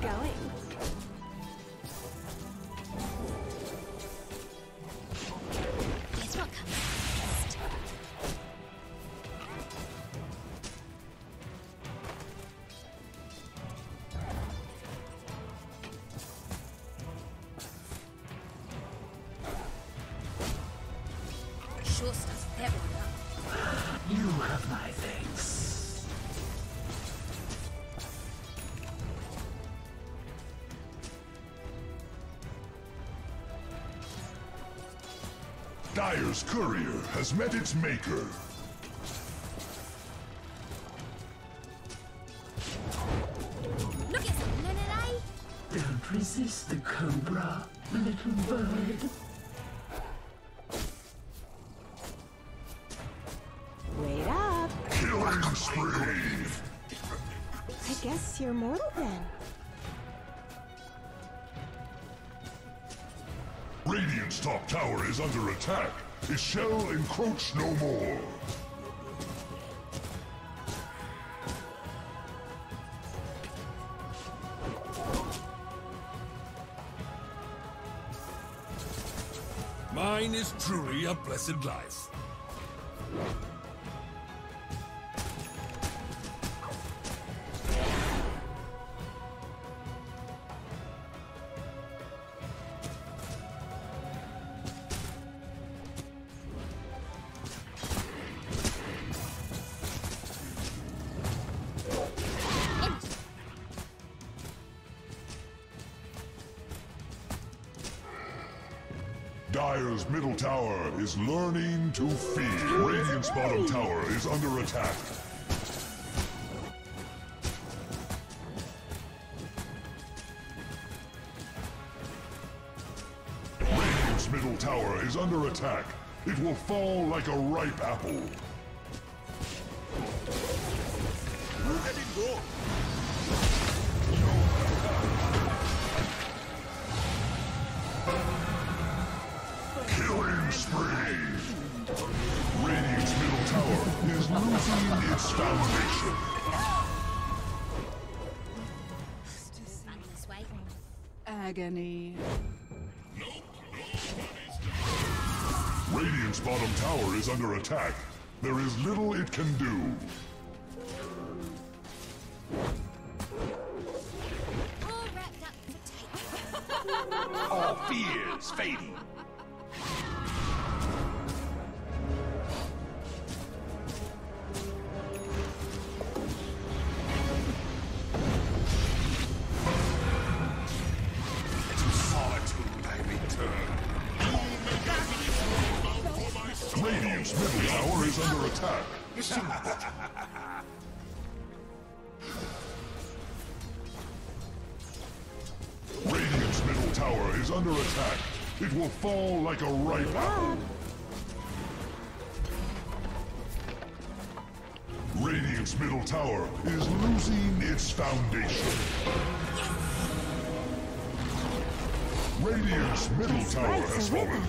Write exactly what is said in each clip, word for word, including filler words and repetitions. going? Guess what comes next? Sure stuff, heaven up. You have my thanks. Dire's courier has met its maker. Don't resist the cobra, little bird. Wait up! Killing spree! I guess you're mortal then. Radiant's top tower is under attack. It shall encroach no more. Mine is truly a blessed life. Dire's middle tower is learning to feed. Radiant's bottom tower is under attack. Radiant's middle tower is under attack. It will fall like a ripe apple. Look at him go! Radiant's middle tower is losing its foundation. Agony. Radiant's bottom tower is under attack. There is little it can do. All wrapped up for takeover. All fears fading. Radiant's middle tower is under attack. Radiant's middle tower is under attack. It will fall like a ripe apple. Radiant's middle tower is losing its foundation. Radiant's middle tower has fallen.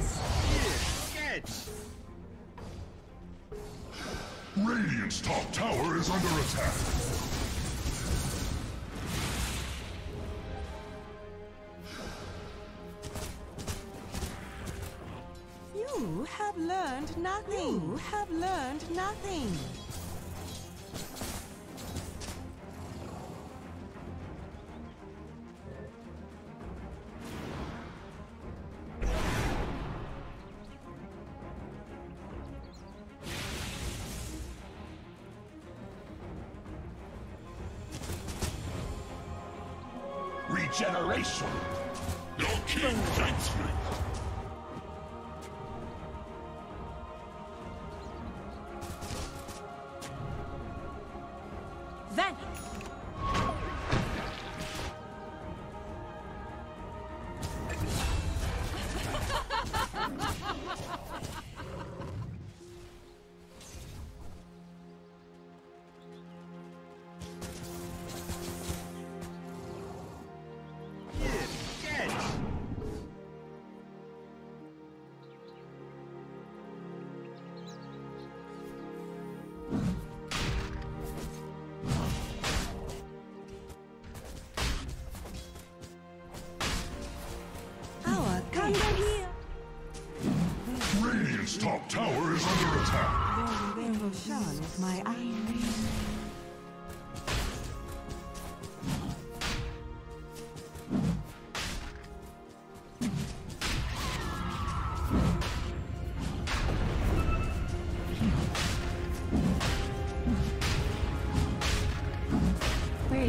Radiant's top tower is under attack. You have learned nothing. You have learned nothing. Regeneration. Your king thanks me. Vanish.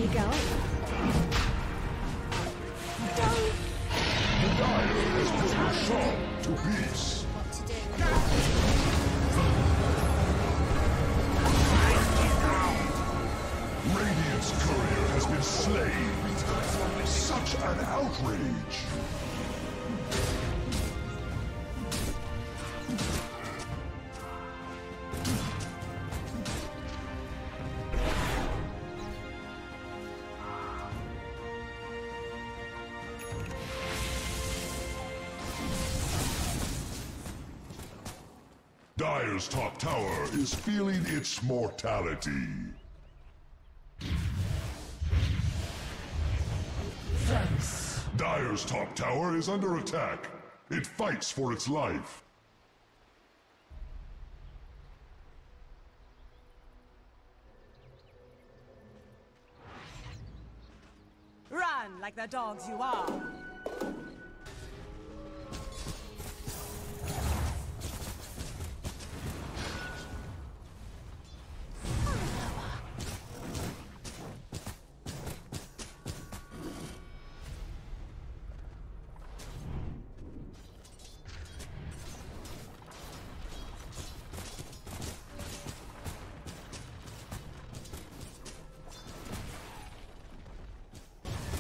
you go. The dial is putting Shaw to peace. What to do? Radiant's courier has been slain. Such an outrage. Dire's top tower is feeling its mortality. Thanks. Dire's top tower is under attack. It fights for its life. Run like the dogs you are.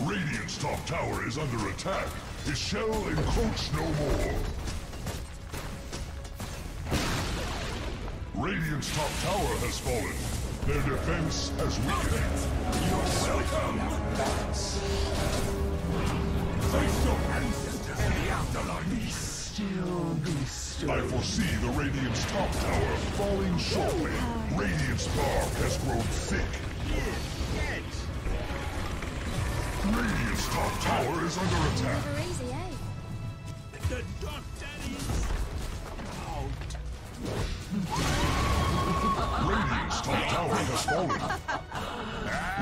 Radiant's top tower is under attack. It shall encroach no more. Radiant's top tower has fallen. Their defense has weakened. You're welcome. I foresee the Radiant's top tower falling shortly. Radiant's bark has grown thick. Radiant's top tower is under attack. Never easy, eh? The Dark Daddy's out. Radiant's top tower has fallen.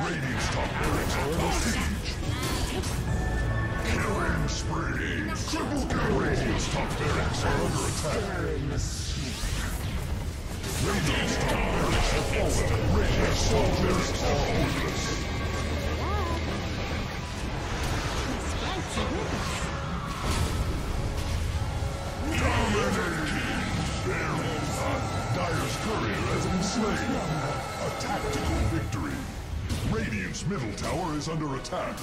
Radiant's top barracks are under siege. Killing spree. Triple kill. Radiant's top barracks are under attack. Radiant's top barracks have fallen. Radiant's top barracks are hopeless. Dire's courier has been slain. A tactical victory. Radiant's middle tower is under attack.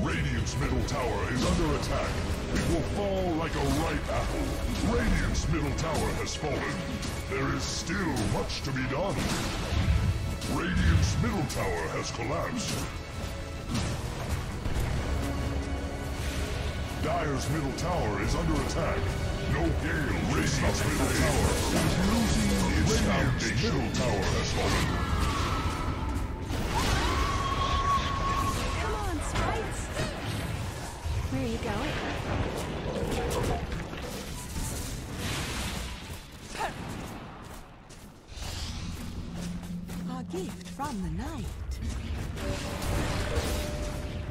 Radiant's middle tower is under attack. It will fall like a ripe apple. Radiant's middle tower has fallen. There is still much to be done. Radiant's middle tower has collapsed. Dire's middle tower is under attack. No gale. Radiant's middle tower is losing its foundation. Radiant's middle tower has fallen. Come on, sprites. Where are you going? A gift from the night.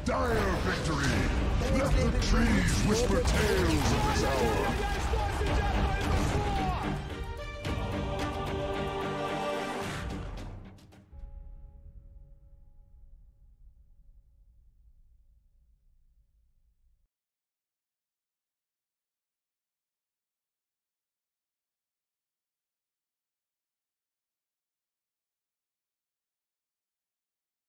Dire victory! Let the trees whisper tales of this hour.